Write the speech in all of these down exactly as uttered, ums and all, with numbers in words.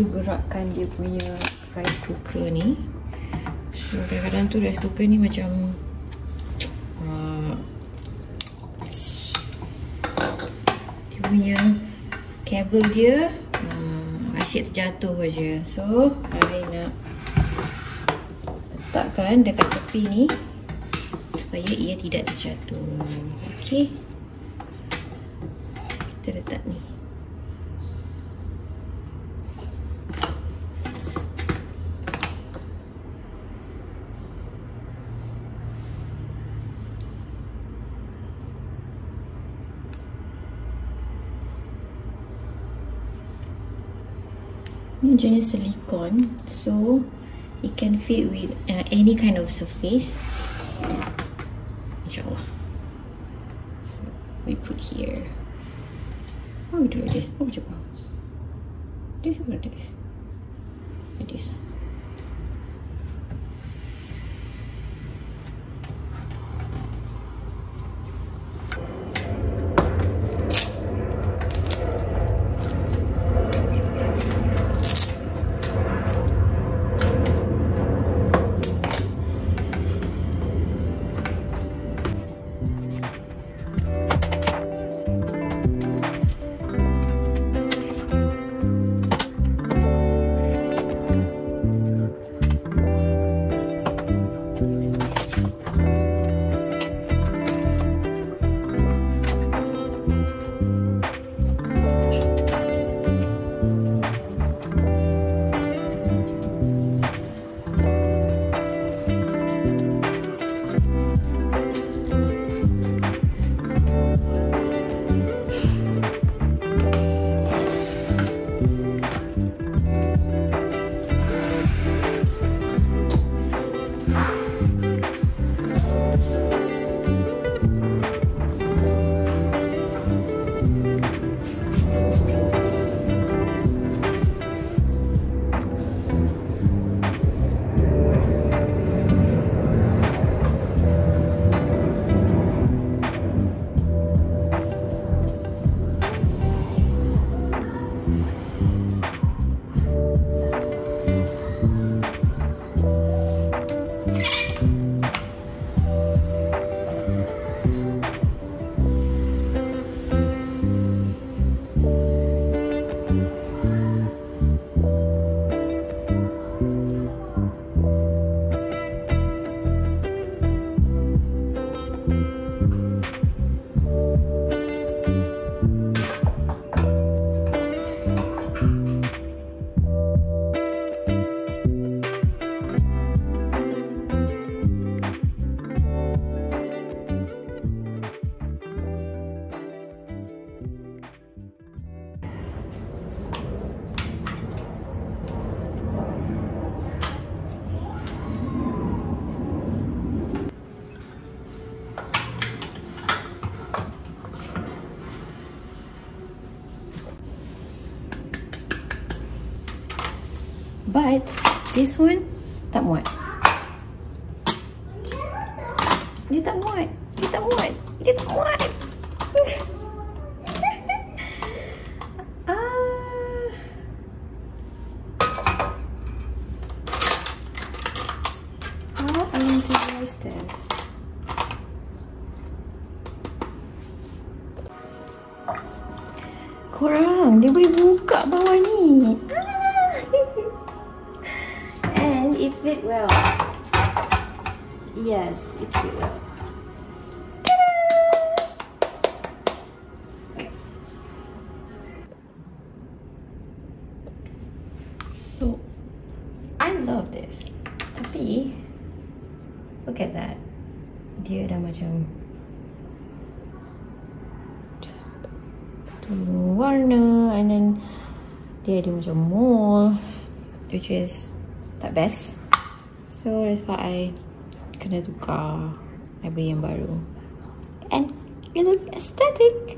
selalu gerakkan dia punya rice cooker ni. So kadang-kadang tu rice cooker ni macam uh, dia punya kabel dia uh, asyik terjatuh aja. So I nak letakkan dekat tepi ni supaya ia tidak terjatuh. Okey, kita letak ni. Ni jenis silikon, so it can fit with uh, any kind of surface. Inshallah. So we put here. How we do this? Oh, macam mana? This or this? Like this. But this one tak muat. Dia tak muat. Dia tak muat. Dia tak muat. ah. How am I going to use this? Korang, dia boleh buka bawah ni. It fit well. Yes, it fit well. So, I love this. Tapi, look at that. Dia dah macam turun warna, and then dia ada macam mold, which is tak best. So that's why I kena tukar. I beli yang baru. And it look aesthetic.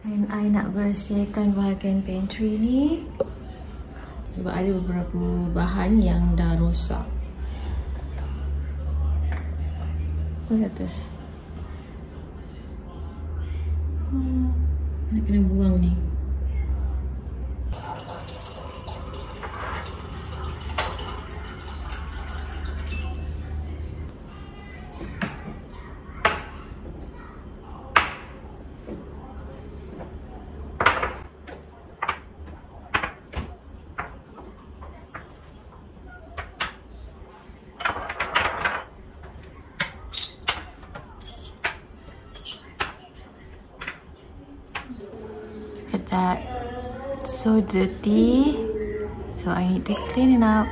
Ayun ay nak bersihkan bahagian pantry ni sebab ada beberapa bahan yang dah rosak. Look at this. Hmm, nak kena buang ni. That so dirty, so I need to clean it up.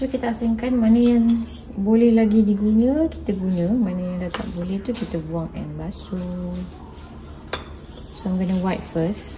So kita asingkan mana yang boleh lagi diguna, kita guna. Mana yang dah tak boleh tu kita buang and basuh. So I'm gonna wipe first.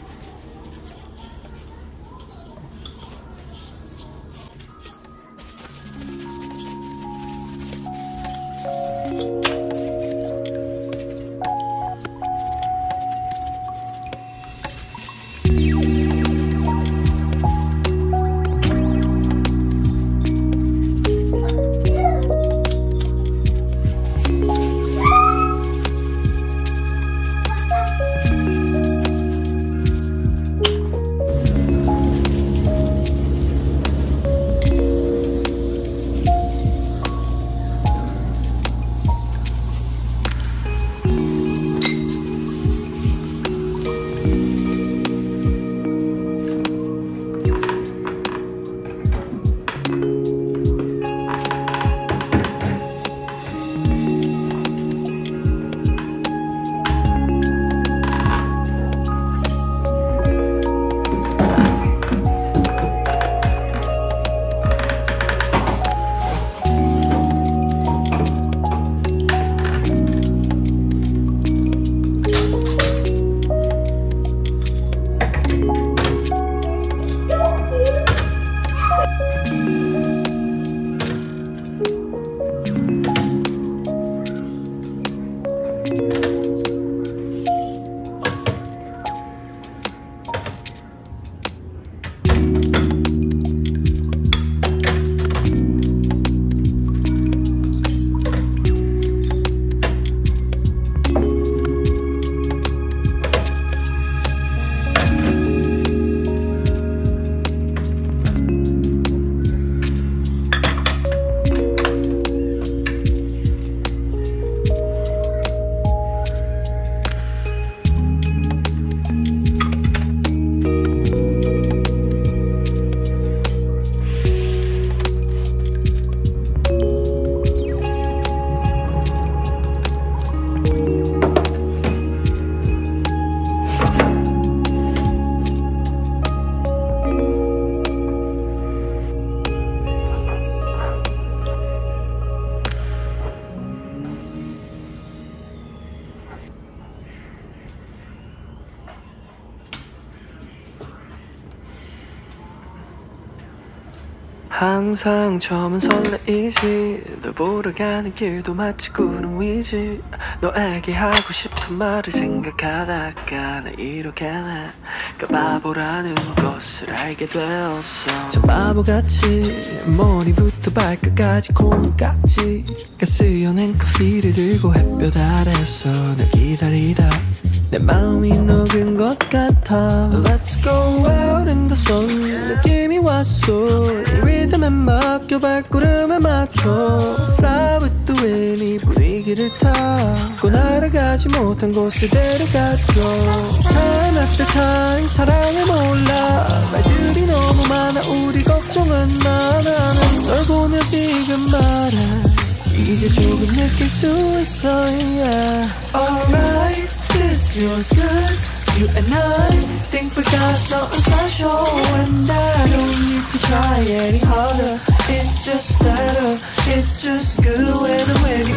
항상 처음은 설레이지 널 보러 가는 길도 마치 구름 위지 너에게 하고 싶은 말을 생각하다가 나 이렇게 나가 바보라는 것을 알게 되었어. 참 바보같이 머리부터 발끝까지 콩깍지 가스여낸 커피를 들고 햇볕 아래서 널 기다리다 내 마음이 녹은 것 같아. Let's go out in the sun 느낌이 왔어 이 리듬에 맡겨 발걸음에 맞춰 Fly with the wind 이 분위기를 타고 날아가지 못한 곳을 데려가줘. Time after time 사랑에 몰라 말들이 너무 많아 우리 걱정은 많아 나는 널 보며 지금 말해 이제 조금 느낄 수 있어 yeah. Alright this feels good, you and I think we got something special and I don't need to try any harder, it's just better, it's just good when I'm with you.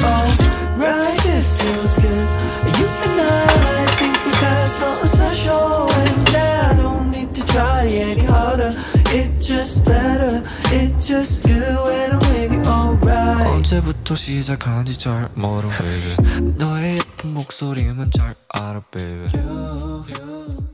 Alright, this feels good, you and I think we got something special and I don't need to try any harder, it's just better, it's just good when I'm with you. Alright 언제부터 시작한지 잘 모르겠어 너의 목소리만 잘 알아 baby you, you.